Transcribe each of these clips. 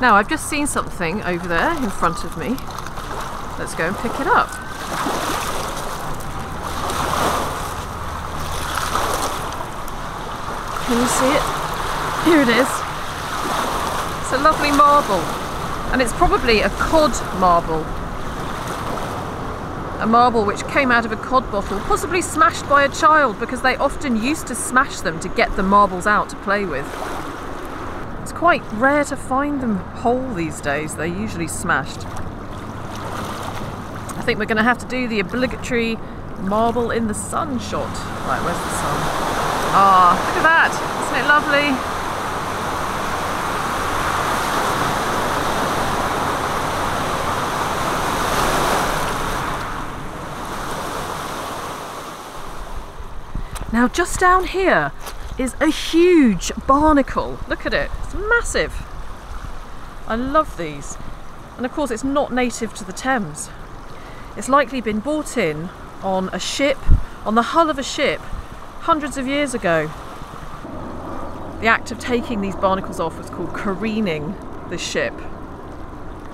Now I've just seen something over there in front of me. Let's go and pick it up. Can you see it? Here it is. It's a lovely marble, and it's probably a cod marble. A marble which came out of a cod bottle, possibly smashed by a child, because they often used to smash them to get the marbles out to play with. It's quite rare to find them whole these days, they're usually smashed. I think we're going to have to do the obligatory marble in the sun shot. Right, where's the sun? Ah, look at that! Isn't it lovely? Now just down here is a huge barnacle. Look at it, it's massive. I love these. And of course it's not native to the Thames. It's likely been brought in on a ship, on the hull of a ship, hundreds of years ago. The act of taking these barnacles off was called careening the ship.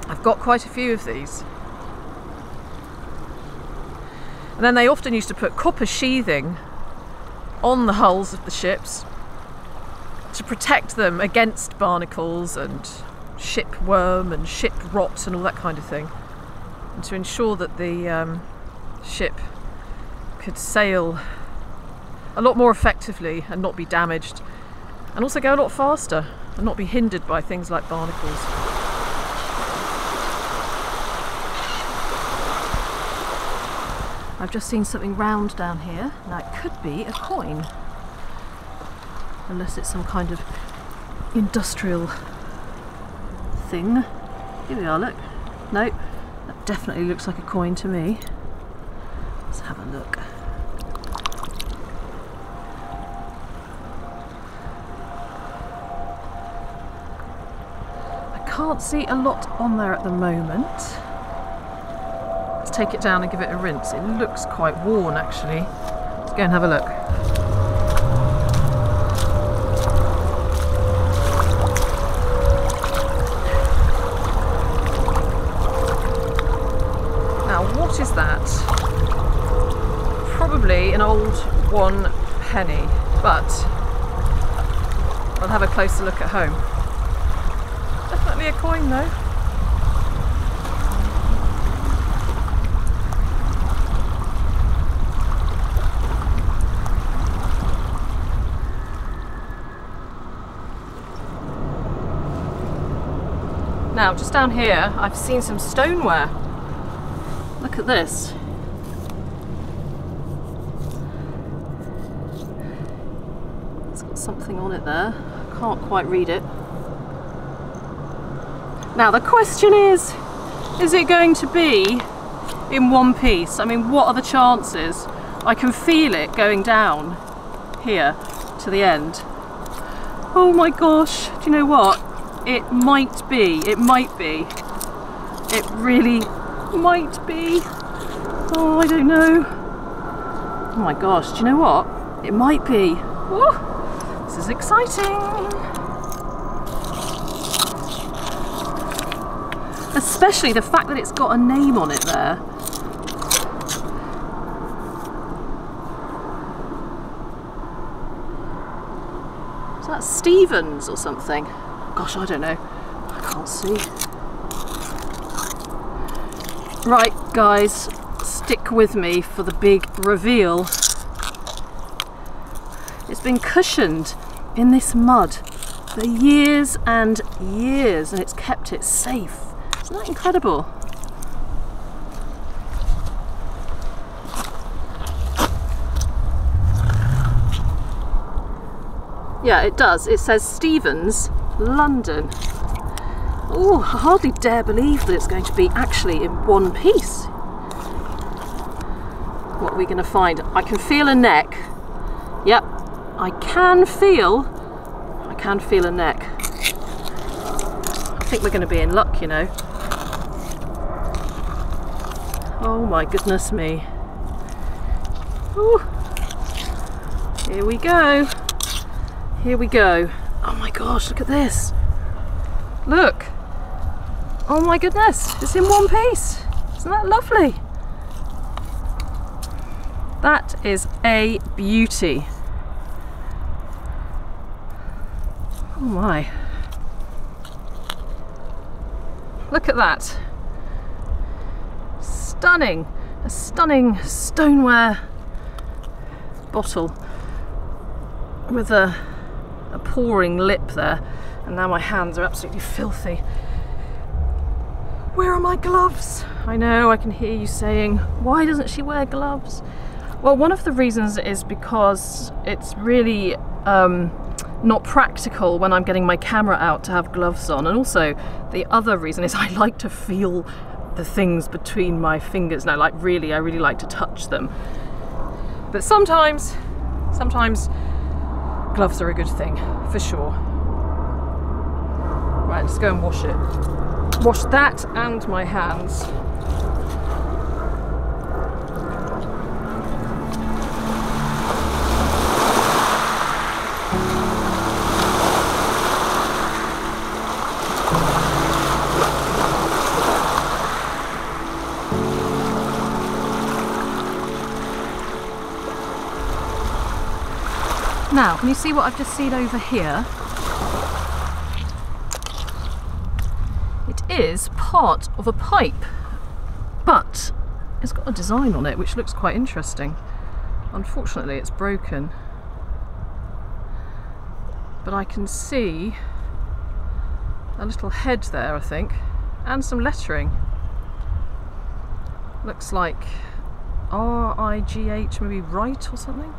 I've got quite a few of these. And then they often used to put copper sheathing on the hulls of the ships to protect them against barnacles and ship worm and ship rot and all that kind of thing, and to ensure that the ship could sail a lot more effectively and not be damaged, and also go a lot faster and not be hindered by things like barnacles. I've just seen something round down here. Now it could be a coin, unless it's some kind of industrial thing. Here we are, look. No, that definitely looks like a coin to me. Let's have a look. I can't see a lot on there at the moment. Take it down and give it a rinse. It looks quite worn actually. Let's go and have a look. Now what is that? Probably an old 1 penny, but I'll have a closer look at home. Definitely a coin though. Now, just down here, I've seen some stoneware. Look at this. It's got something on it there. I can't quite read it. Now, the question is it going to be in one piece? I mean, what are the chances? I can feel it going down here to the end. Oh my gosh, do you know what? It might be, it might be. It really might be. Oh, I don't know. Oh my gosh, do you know what? It might be. Whoa, this is exciting. Especially the fact that it's got a name on it there. Is that Stevens or something? Gosh, I don't know. I can't see. Right, guys, stick with me for the big reveal. It's been cushioned in this mud for years and years, and it's kept it safe. Isn't that incredible? Yeah, it does. It says Stevens, London. Oh, I hardly dare believe that it's going to be actually in one piece. What are we going to find? I can feel a neck. Yep, I can feel a neck. I think we're going to be in luck, you know. Oh my goodness me. Ooh. Here we go. Here we go. Oh my gosh, look at this. Look, Oh my goodness, it's in one piece. Isn't that lovely? That is a beauty. Oh my. Look at that. Stunning. A stunning stoneware bottle with a pouring lip there. And now my hands are absolutely filthy. Where are my gloves? I know, I can hear you saying, why doesn't she wear gloves? Well, one of the reasons is because it's really not practical when I'm getting my camera out to have gloves on. And also the other reason is I like to feel the things between my fingers. And I really like to touch them. But sometimes gloves are a good thing, for sure. Right, let's go and wash it. Wash that and my hands. Now, can you see what I've just seen over here? Is part of a pipe, but it's got a design on it which looks quite interesting. Unfortunately it's broken, but I can see a little head there, I think, and some lettering. Looks like R-I-G-H, maybe right or something.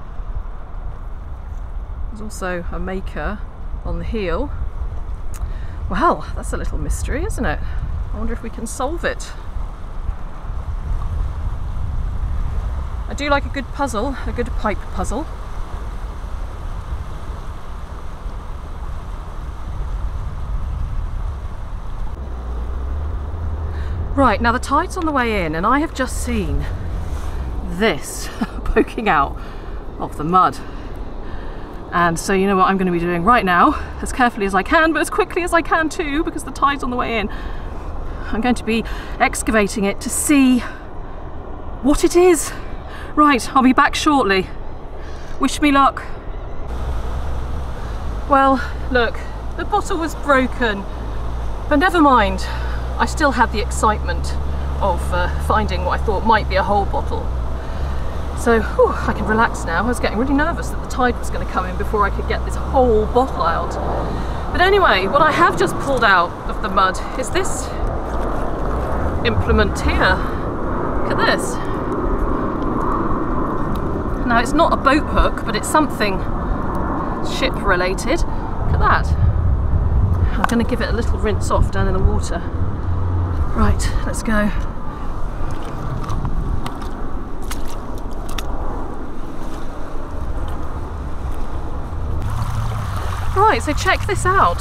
There's also a maker on the heel. Well, that's a little mystery, isn't it? I wonder if we can solve it. I do like a good puzzle, a good pipe puzzle. Right, now the tide's on the way in, and I have just seen this poking out of the mud. And so you know what I'm going to be doing right now, as carefully as I can, but as quickly as I can too, because the tide's on the way in. I'm going to be excavating it to see what it is. Right, I'll be back shortly. Wish me luck. Well, look, the bottle was broken, but never mind. I still had the excitement of finding what I thought might be a whole bottle. So whew, I can relax now. I was getting really nervous that the tide was going to come in before I could get this whole bottle out. But anyway, what I have just pulled out of the mud is this implement here. Look at this. Now it's not a boat hook, but it's something ship related. Look at that. I'm going to give it a little rinse off down in the water. Right, let's go. Right, so check this out.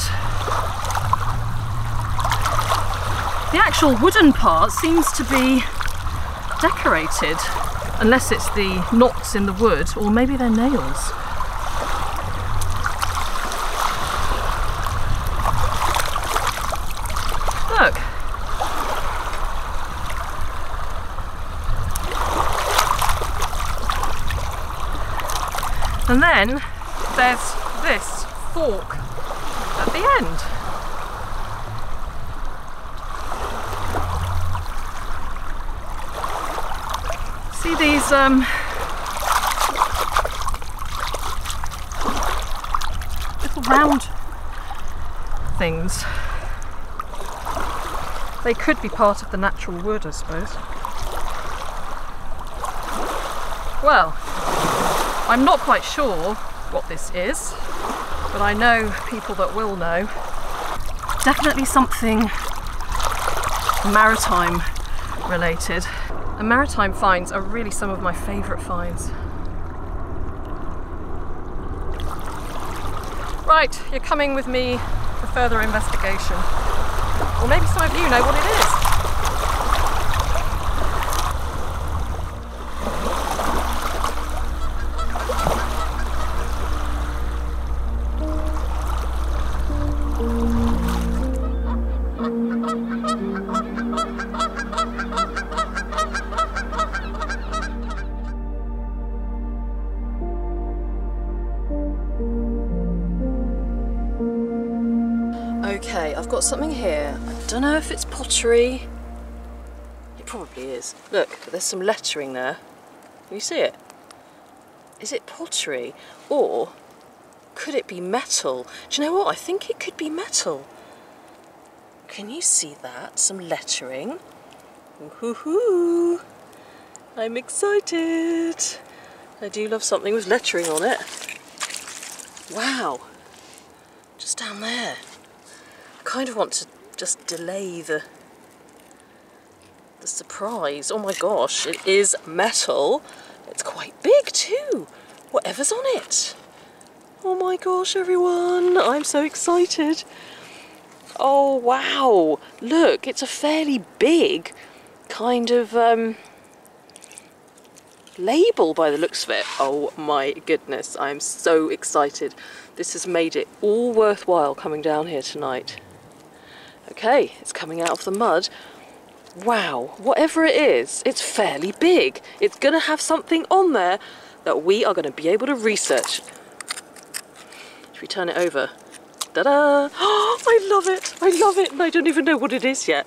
The actual wooden part seems to be decorated, unless it's the knots in the wood, or maybe they're nails. Look. And then there's this fork at the end. See these little round things? They could be part of the natural wood, I suppose. Well, I'm not quite sure what this is, but I know people that will know. Definitely something maritime related. And maritime finds are really some of my favourite finds. Right, you're coming with me for further investigation. Or maybe some of you know what it is. got something here. I don't know if it's pottery. It probably is. Look, there's some lettering there. Can you see it? Is it pottery? Or could it be metal? Do you know what? I think it could be metal. Can you see that? Some lettering. Woohoo! I'm excited. I do love something with lettering on it. Wow. Just down there. I kind of want to just delay the surprise. Oh my gosh, it is metal. It's quite big too. Whatever's on it. Oh my gosh, everyone. I'm so excited. Oh wow. Look, it's a fairly big kind of label by the looks of it. Oh my goodness, I'm so excited. This has made it all worthwhile coming down here tonight. Okay, it's coming out of the mud. Wow, whatever it is, it's fairly big. It's gonna have something on there that we are gonna be able to research. Should we turn it over? Ta-da! Oh, I love it, I love it, and I don't even know what it is yet.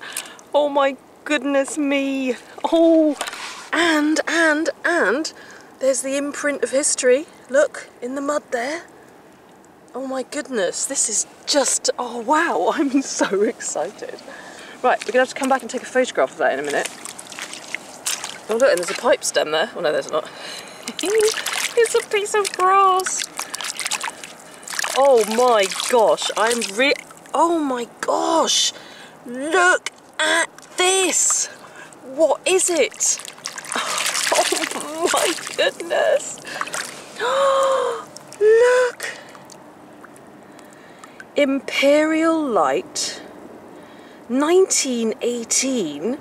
Oh my goodness me. Oh, and there's the imprint of history. Look, in the mud there. Oh my goodness, this is just, oh wow, I'm so excited. Right, we're gonna have to come back and take a photograph of that in a minute. Oh look, and there's a pipe stem there. Oh no, there's not. It's a piece of grass. Oh my gosh, oh my gosh, look at this. What is it? Oh my goodness. Look. Imperial Light, 1918,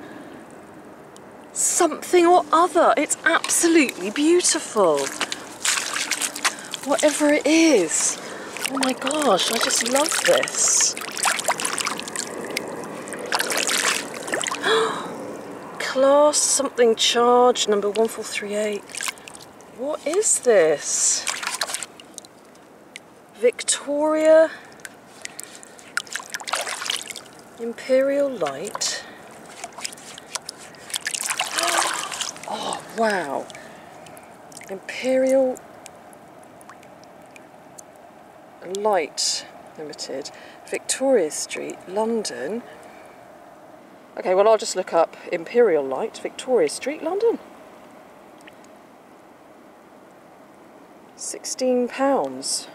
something or other. It's absolutely beautiful. Whatever it is. Oh my gosh, I just love this. Class something charge number 1438. What is this? Victoria Imperial Light. Oh wow. Imperial Light Limited, Victoria Street, London. Okay, well I'll just look up Imperial Light, Victoria Street, London. £16.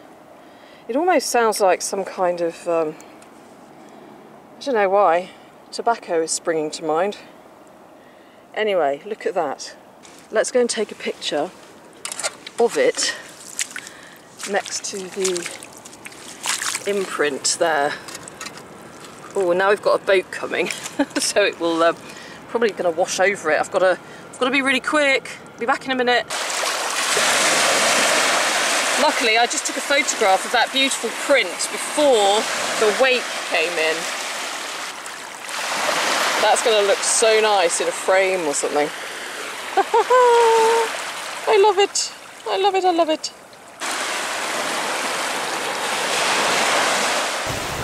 It almost sounds like some kind of I don't know why, tobacco is springing to mind. Anyway, look at that. Let's go and take a picture of it next to the imprint there. Oh, now we've got a boat coming, so it will probably going to wash over it. I've got to be really quick. Be back in a minute. Luckily, I just took a photograph of that beautiful print before the wake came in. That's going to look so nice in a frame or something. I love it. I love it. I love it.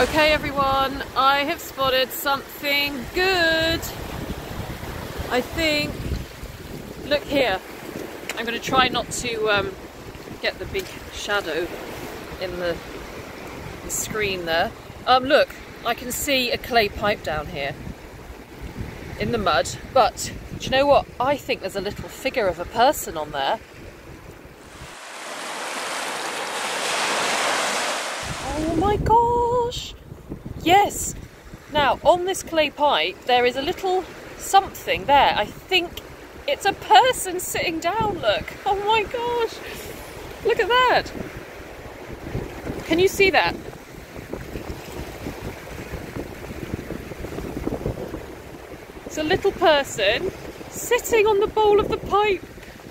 Okay, everyone, I have spotted something good. I think. Look here. I'm going to try not to get the big shadow in the screen there. Look, I can see a clay pipe down here. In the mud, but do you know what? I think there's a little figure of a person on there. Oh my gosh! Yes! Now, on this clay pipe, there is a little something there. I think it's a person sitting down, look! Oh my gosh! Look at that! Can you see that? A little person sitting on the bowl of the pipe.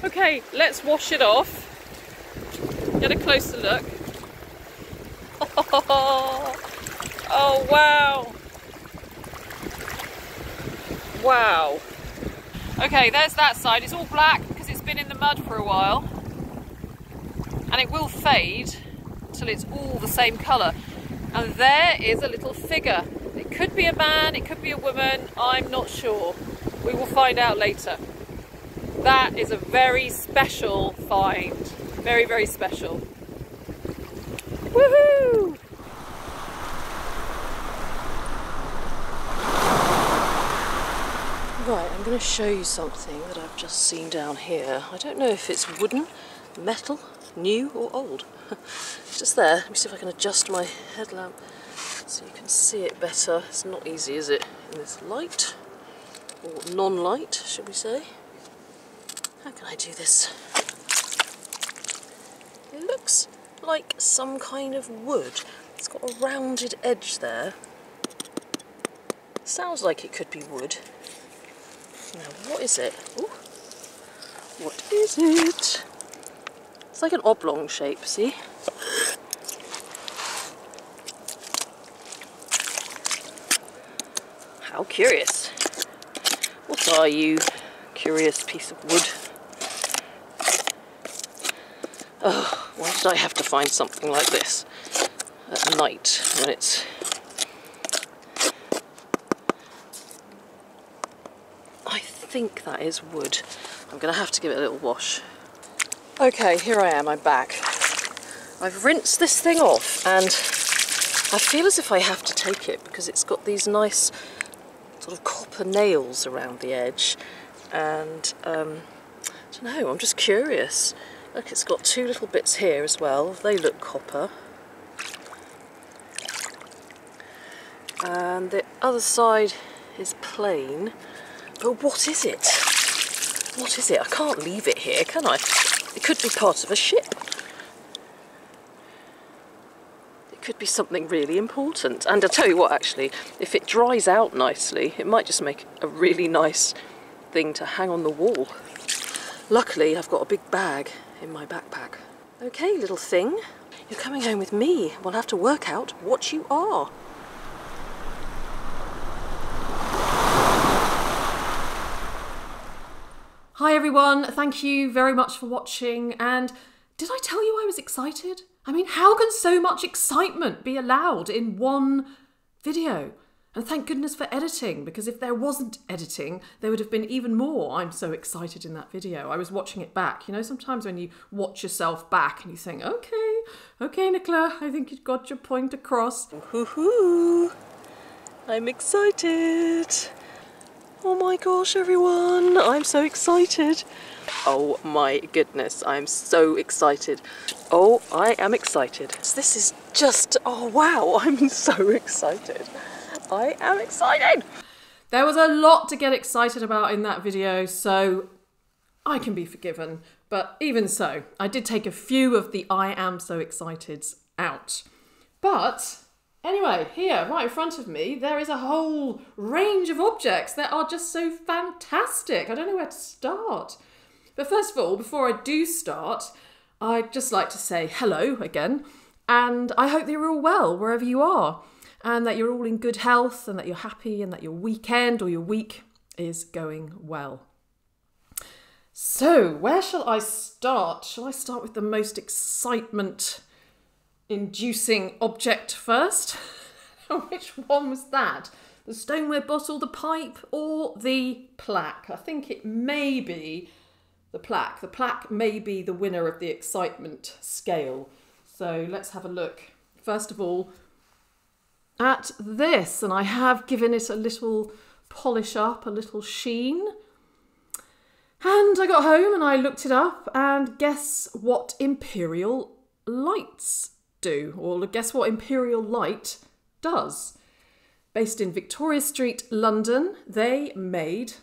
Okay, let's wash it off. Get a closer look. Oh, oh wow. Wow. Okay, there's that side. It's all black because it's been in the mud for a while. And it will fade till it's all the same colour. And there is a little figure. It could be a man, it could be a woman, I'm not sure. We will find out later. That is a very special find. Very, very special. Woohoo! Right, I'm going to show you something that I've just seen down here. I don't know if it's wooden, metal, new or old. It's just there. Let me see if I can adjust my headlamp so you can see it better. It's not easy, is it, in this light? Or non-light, should we say. How can I do this? It looks like some kind of wood. It's got a rounded edge there. Sounds like it could be wood. Now, what is it? Ooh. What is it? It's like an oblong shape, see? How curious. What are you, curious piece of wood? Oh, why did I have to find something like this at night when it's... I think that is wood. I'm going to have to give it a little wash. Okay, here I am, I'm back. I've rinsed this thing off and I feel as if I have to take it because it's got these nice sort of copper nails around the edge and I don't know, I'm just curious. Look, it's got two little bits here as well, they look copper. And the other side is plain. But what is it? What is it? I can't leave it here, can I? It could be part of a ship. It could be something really important. And I'll tell you what, actually, if it dries out nicely, it might just make a really nice thing to hang on the wall. Luckily, I've got a big bag in my backpack. Okay, little thing, you're coming home with me. We'll have to work out what you are. Hi everyone, thank you very much for watching, and did I tell you I was excited? I mean, how can so much excitement be allowed in one video? And thank goodness for editing, because if there wasn't editing, there would have been even more I'm so excited in that video. I was watching it back. You know, sometimes when you watch yourself back and you think, okay Nicola, I think you've got your point across. Hoo-hoo, I'm excited. Oh my gosh, everyone, I'm so excited. Oh my goodness, I'm so excited. Oh, I am excited. This is just, oh wow, I'm so excited. I am excited. There was a lot to get excited about in that video, so I can be forgiven. But even so, I did take a few of the I am so exciteds out. But anyway, here, right in front of me, there is a whole range of objects that are just so fantastic. I don't know where to start. But first of all, before I do start, I'd just like to say hello again. And I hope that you're all well, wherever you are, and that you're all in good health, and that you're happy, and that your weekend or your week is going well. So, where shall I start? Shall I start with the most excitement inducing object first? Which one was that? The stoneware bottle, the pipe, or the plaque? I think it may be the plaque. The plaque may be the winner of the excitement scale. So let's have a look. First of all, at this, and I have given it a little polish up, a little sheen. And I got home and I looked it up, and guess what Imperial Lights do, or guess what Imperial Light does. Based in Victoria Street, London, they made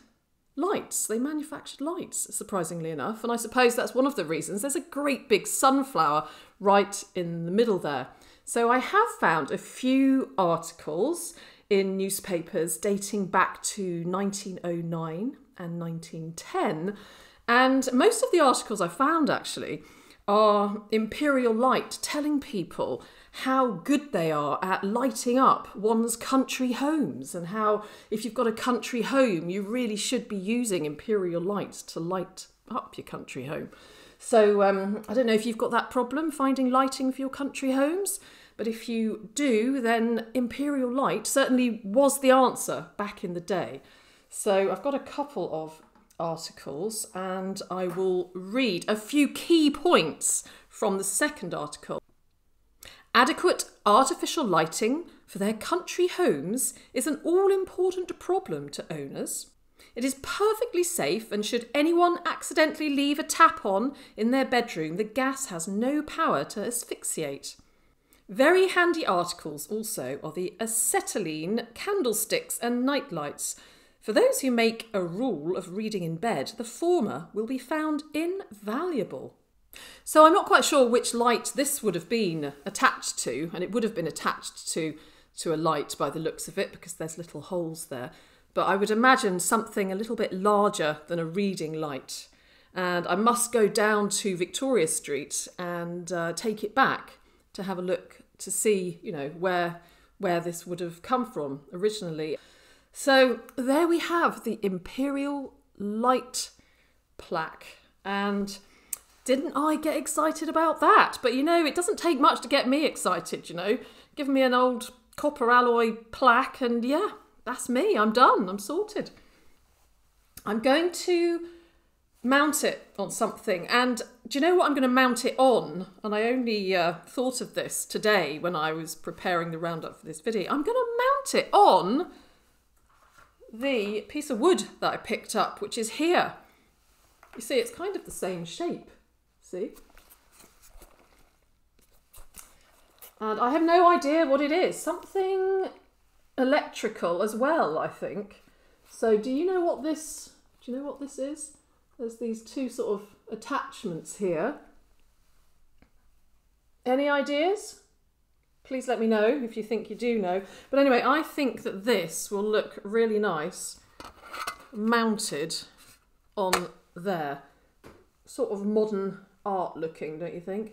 lights. They manufactured lights, surprisingly enough, and I suppose that's one of the reasons. There's a great big sunflower right in the middle there. So I have found a few articles in newspapers dating back to 1909 and 1910, and most of the articles I found actually are Imperial Light telling people how good they are at lighting up one's country homes, and how if you've got a country home you really should be using Imperial Lights to light up your country home. So I don't know if you've got that problem finding lighting for your country homes, But if you do, then Imperial Light certainly was the answer back in the day. So I've got a couple of articles and I will read a few key points from the second article. Adequate artificial lighting for their country homes is an all-important problem to owners. It is perfectly safe, and should anyone accidentally leave a tap on in their bedroom, the gas has no power to asphyxiate. Very handy articles also are the acetylene candlesticks and nightlights. For those who make a rule of reading in bed, the former will be found invaluable. So I'm not quite sure which light this would have been attached to, and it would have been attached to a light by the looks of it, because there's little holes there. But I would imagine something a little bit larger than a reading light. And I must go down to Victoria Street and take it back to have a look to see, you know, where this would have come from originally. So there we have the Imperial Light plaque. And didn't I get excited about that? But, you know, it doesn't take much to get me excited, you know. Give me an old copper alloy plaque and, yeah, that's me. I'm done. I'm sorted. I'm going to mount it on something. And do you know what I'm going to mount it on? And I only thought of this today when I was preparing the roundup for this video. I'm going to mount it on the piece of wood that I picked up, which is here. You see, it's kind of the same shape. See? And I have no idea what it is. Something electrical as well, I think. So do you know what this is? There's these two sort of attachments here. Any ideas? Please let me know if you think you do know. But anyway, I think that this will look really nice mounted on there. Sort of modern art looking, don't you think?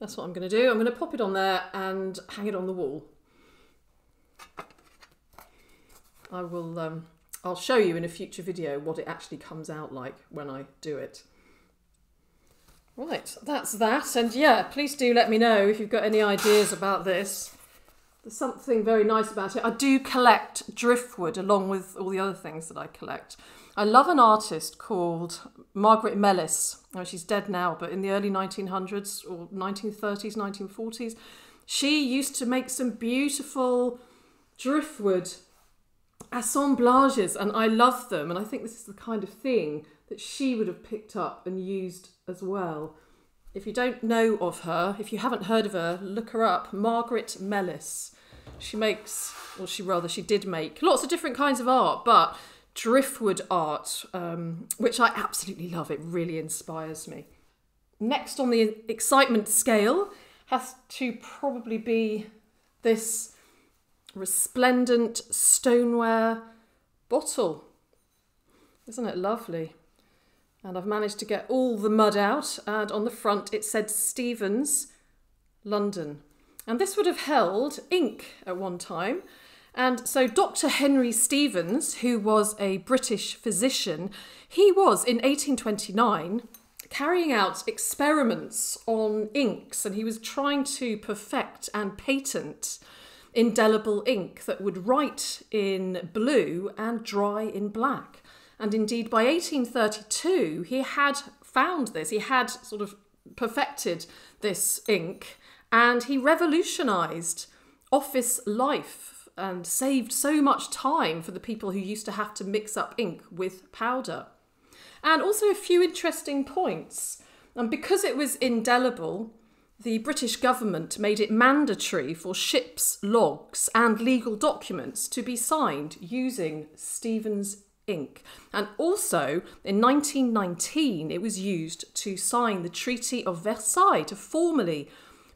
That's what I'm going to do. I'm going to pop it on there and hang it on the wall. I will, I'll show you in a future video what it actually comes out like when I do it. Right, that's that. And yeah, please do let me know if you've got any ideas about this. There's something very nice about it. I do collect driftwood along with all the other things that I collect. I love an artist called Margaret Mellis. Oh, she's dead now, but in the early 1900s or 1930s, 1940s, she used to make some beautiful driftwood assemblages, and I love them. And I think this is the kind of thing that she would have picked up and used as well. If you don't know of her, if you haven't heard of her, look her up, Margaret Mellis. She makes, or she did make lots of different kinds of art, but driftwood art, which I absolutely love. It really inspires me. Next on the excitement scale has to probably be this resplendent stoneware bottle. Isn't it lovely? And I've managed to get all the mud out, and on the front it said Stevens, London. And this would have held ink at one time. And so Dr. Henry Stevens, who was a British physician, he was in 1829 carrying out experiments on inks, and he was trying to perfect and patent indelible ink that would write in blue and dry in black. And indeed, by 1832, he had found this. He had sort of perfected this ink, and he revolutionised office life and saved so much time for the people who used to have to mix up ink with powder. And also a few interesting points. And because it was indelible, the British government made it mandatory for ships' logs and legal documents to be signed using Stevens' ink. And also in 1919 it was used to sign the Treaty of Versailles to formally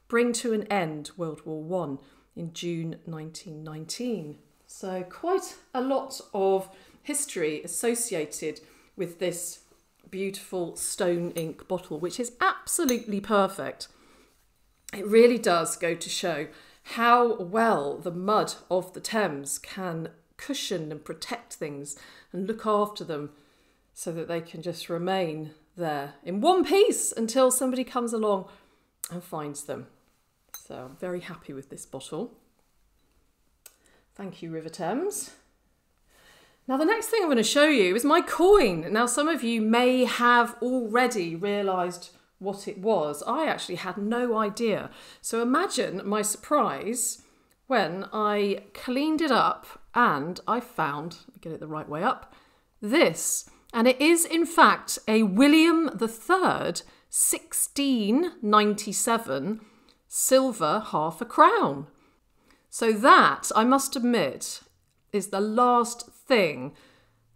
bring to an end World War I in June 1919. So quite a lot of history associated with this beautiful stone ink bottle, which is absolutely perfect. It really does go to show how well the mud of the Thames can cushion and protect things and look after them so that they can just remain there in one piece until somebody comes along and finds them. So I'm very happy with this bottle. Thank you, River Thames. Now the next thing I'm going to show you is my coin. Now some of you may have already realised what it was. I actually had no idea. So imagine my surprise when I cleaned it up and I found, let me get it the right way up, this. And it is in fact a William III 1697 silver half a crown. So that, I must admit, is the last thing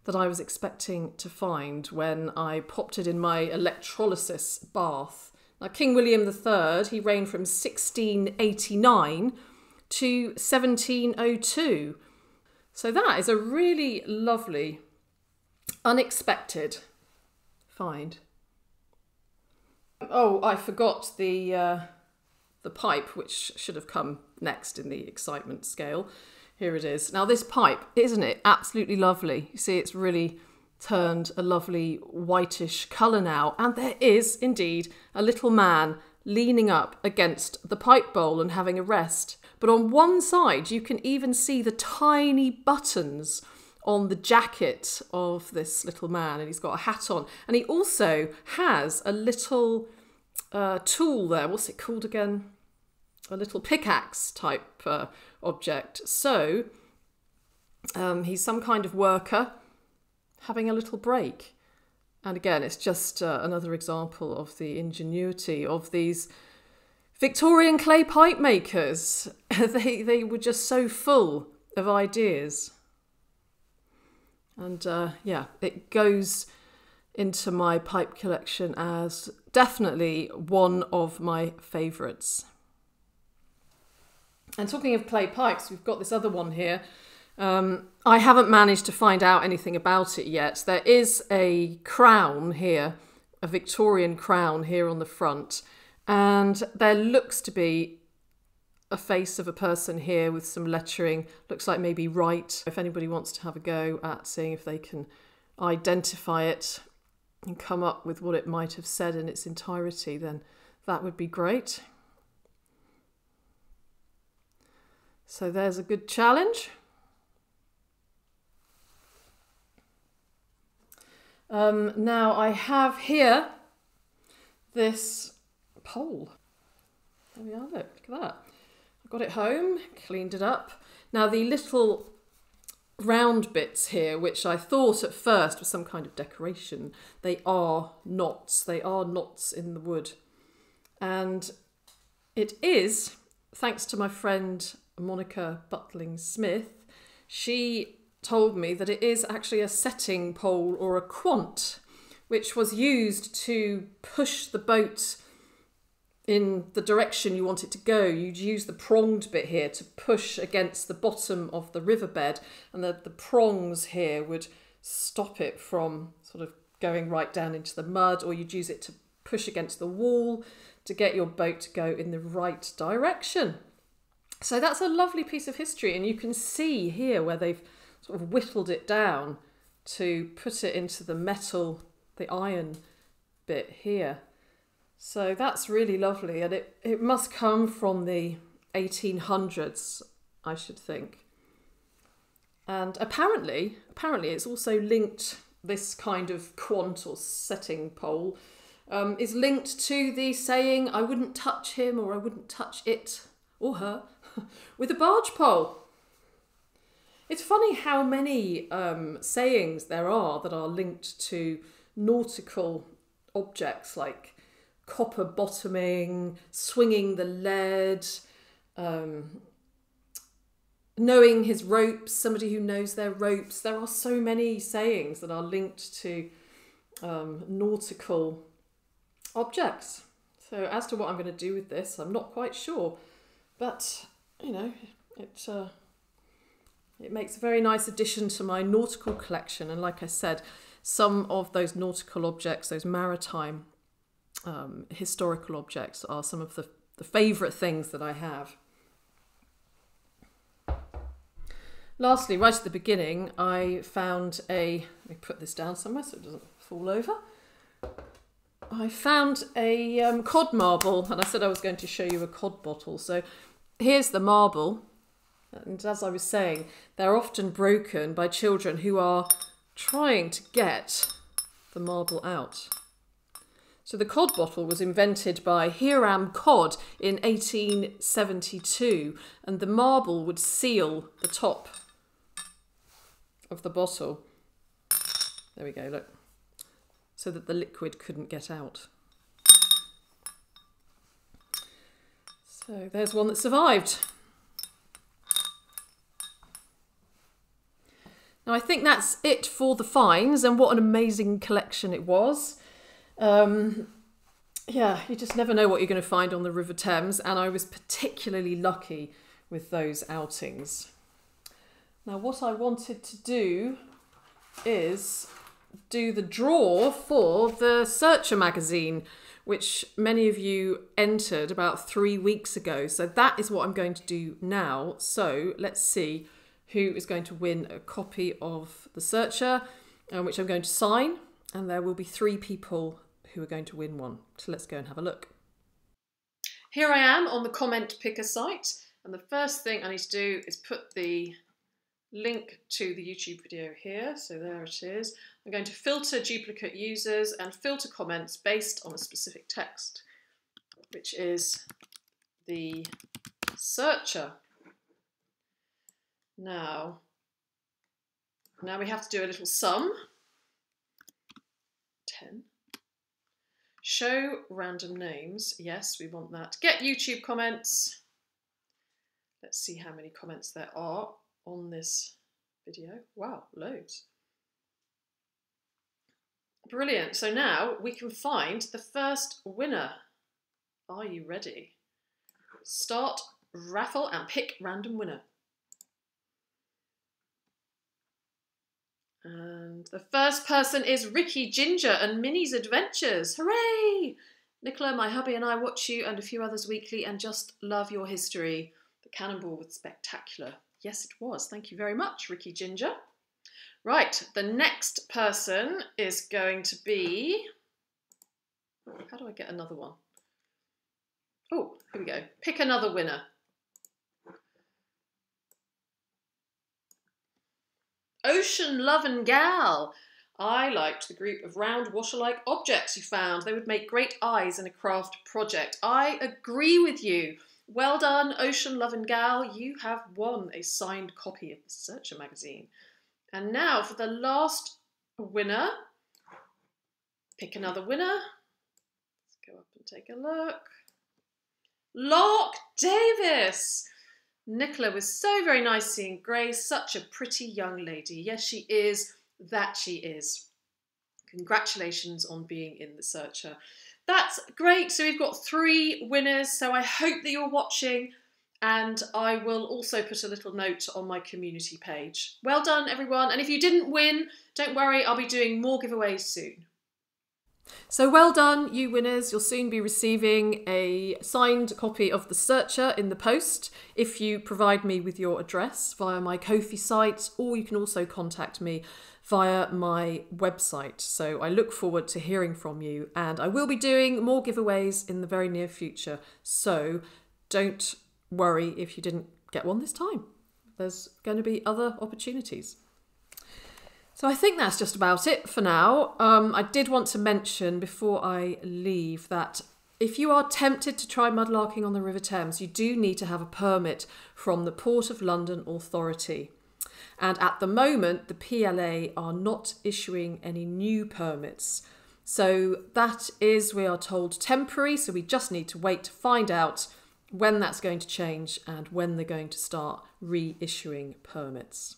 that I was expecting to find when I popped it in my electrolysis bath. Now, King William III, he reigned from 1689 to 1702. So that is a really lovely, unexpected find. Oh, I forgot the pipe, which should have come next in the excitement scale. Here it is. Now this pipe, isn't it absolutely lovely? You see it's really turned a lovely whitish colour now, and there is indeed a little man leaning up against the pipe bowl and having a rest. But on one side you can even see the tiny buttons on the jacket of this little man, and he's got a hat on, and he also has a little tool there. What's it called again? A little pickaxe type object. So he's some kind of worker having a little break. And again, it's just another example of the ingenuity of these Victorian clay pipe makers. They were just so full of ideas. And yeah, it goes into my pipe collection as definitely one of my favourites. And talking of clay pipes, we've got this other one here. I haven't managed to find out anything about it yet. There is a crown here, a Victorian crown here on the front. And there looks to be a face of a person here with some lettering. Looks like maybe Wright. If anybody wants to have a go at seeing if they can identify it and come up with what it might have said in its entirety, then that would be great. So there's a good challenge. Now I have here this pole. There we are, look at that. I got it home, cleaned it up. Now the little round bits here, which I thought at first was some kind of decoration, they are knots. They are knots in the wood. And it is, thanks to my friend Monica Butling-Smith, she told me that it is actually a setting pole or a quant, which was used to push the boat in the direction you want it to go. You'd use the pronged bit here to push against the bottom of the riverbed, and the prongs here would stop it from sort of going right down into the mud, or you'd use it to push against the wall to get your boat to go in the right direction. So that's a lovely piece of history, and you can see here where they've sort of whittled it down to put it into the metal, the iron bit here. So that's really lovely, and it must come from the 1800s, I should think. And apparently it's also linked, this kind of quant or setting pole is linked to the saying, I wouldn't touch him or I wouldn't touch it or her with a barge pole. It's funny how many sayings there are that are linked to nautical objects, like copper bottoming, swinging the lead, knowing his ropes, somebody who knows their ropes. There are so many sayings that are linked to nautical objects. So as to what I'm going to do with this, I'm not quite sure. But, you know, it makes a very nice addition to my nautical collection. And like I said, some of those nautical objects, those maritime historical objects, are some of the favourite things that I have. Lastly, right at the beginning, I found a, let me put this down somewhere so it doesn't fall over. I found a cod marble, and I said I was going to show you a cod bottle. So here's the marble, and as I was saying, they're often broken by children who are trying to get the marble out. So the cod bottle was invented by Hiram Codd in 1872, and the marble would seal the top of the bottle. There we go, look, so that the liquid couldn't get out. So there's one that survived. Now I think that's it for the finds, and what an amazing collection it was. Yeah, you just never know what you're going to find on the River Thames, and I was particularly lucky with those outings. Now what I wanted to do is do the draw for the Searcher magazine, which many of you entered about 3 weeks ago. So that is what I'm going to do now. So let's see who is going to win a copy of the Searcher, which I'm going to sign, and there will be 3 people who are going to win one. So let's go and have a look. Here I am on the comment picker site, and the first thing I need to do is put the link to the YouTube video here. So there it is. I'm going to filter duplicate users and filter comments based on a specific text, which is the Searcher. Now we have to do a little sum. 10. Show random names. Yes, we want that. Get YouTube comments. Let's see how many comments there are on this video. Wow, loads. Brilliant. So now we can find the first winner. Are you ready? Start raffle and pick random winner. And the first person is Ricky Ginger and Minnie's Adventures. Hooray! Nicola, my hubby, and I watch you and a few others weekly and just love your history. The cannonball was spectacular. Yes, it was. Thank you very much, Ricky Ginger. Right, the next person is going to be... How do I get another one? Oh, here we go. Pick another winner. Ocean Love and Gal. I liked the group of round water-like objects you found. They would make great eyes in a craft project. I agree with you. Well done, Ocean Love and Gal. You have won a signed copy of the Searcher magazine. And now for the last winner. Pick another winner. Let's go up and take a look. Lark Davis. Nicola was so very nice seeing Grace, such a pretty young lady. Yes, she is. That she is. Congratulations on being in the Searcher. That's great. So we've got 3 winners. So I hope that you're watching, and I will also put a little note on my community page. Well done, everyone. And if you didn't win, don't worry. I'll be doing more giveaways soon. So well done, you winners. You'll soon be receiving a signed copy of the Searcher in the post if you provide me with your address via my Ko-fi site, or you can also contact me via my website. So I look forward to hearing from you, and I will be doing more giveaways in the very near future. So don't worry if you didn't get one this time. There's going to be other opportunities. So I think that's just about it for now. I did want to mention before I leave that if you are tempted to try mudlarking on the River Thames, you do need to have a permit from the Port of London Authority. And at the moment, the PLA are not issuing any new permits. So that is, we are told, temporary. So we just need to wait to find out when that's going to change and when they're going to start reissuing permits.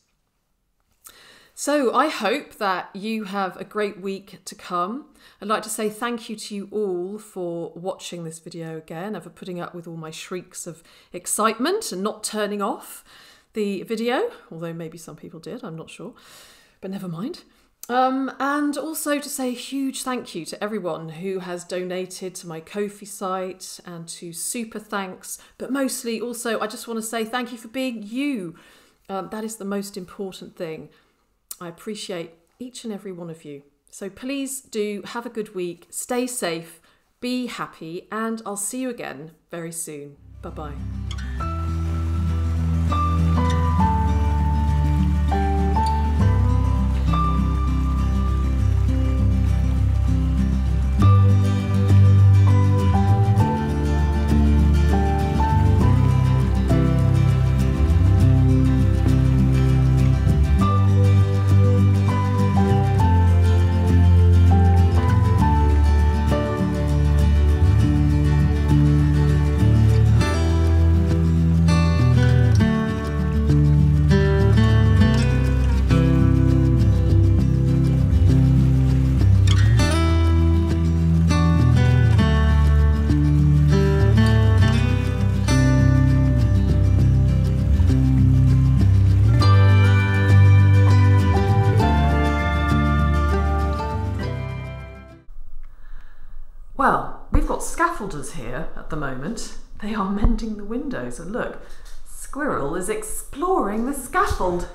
So I hope that you have a great week to come. I'd like to say thank you to you all for watching this video again and for putting up with all my shrieks of excitement and not turning off the video, although maybe some people did, I'm not sure, but never mind. And also to say a huge thank you to everyone who has donated to my Ko-fi site and to Super Thanks, but mostly also I just want to say thank you for being you. That is the most important thing. I appreciate each and every one of you. So please do have a good week, stay safe, be happy, and I'll see you again very soon. Bye-bye. Well, we've got scaffolders here at the moment. They are mending the windows, and look, Squirrel is exploring the scaffold.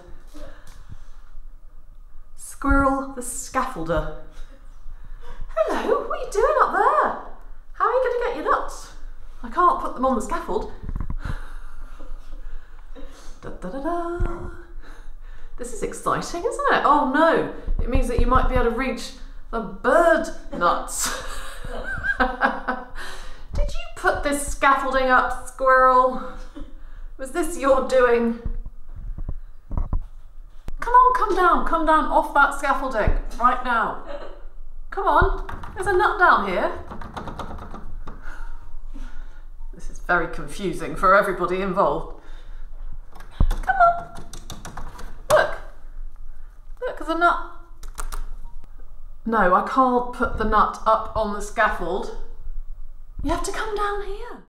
Squirrel the scaffolder. Hello, what are you doing up there? How are you going to get your nuts? I can't put them on the scaffold. Da, da, da, da. This is exciting, isn't it? Oh no, it means that you might be able to reach the bird nuts. Did you put this scaffolding up, Squirrel? Was this your doing? Come on, come down off that scaffolding right now. Come on, there's a nut down here. This is very confusing for everybody involved. Come on. Look. Look, there's a nut. No, I can't put the nut up on the scaffold. You have to come down here.